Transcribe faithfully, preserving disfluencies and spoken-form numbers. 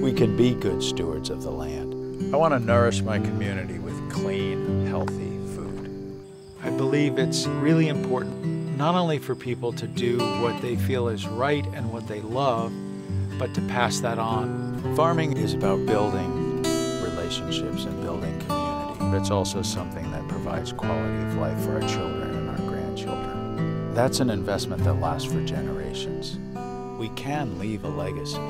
we can be good stewards of the land. I want to nourish my community with clean, healthy food. I believe it's really important not only for people to do what they feel is right and what they love, but to pass that on. Farming is about building relationships and building community, but it's also something that provides quality of life for our children and our grandchildren. That's an investment that lasts for generations. We can leave a legacy.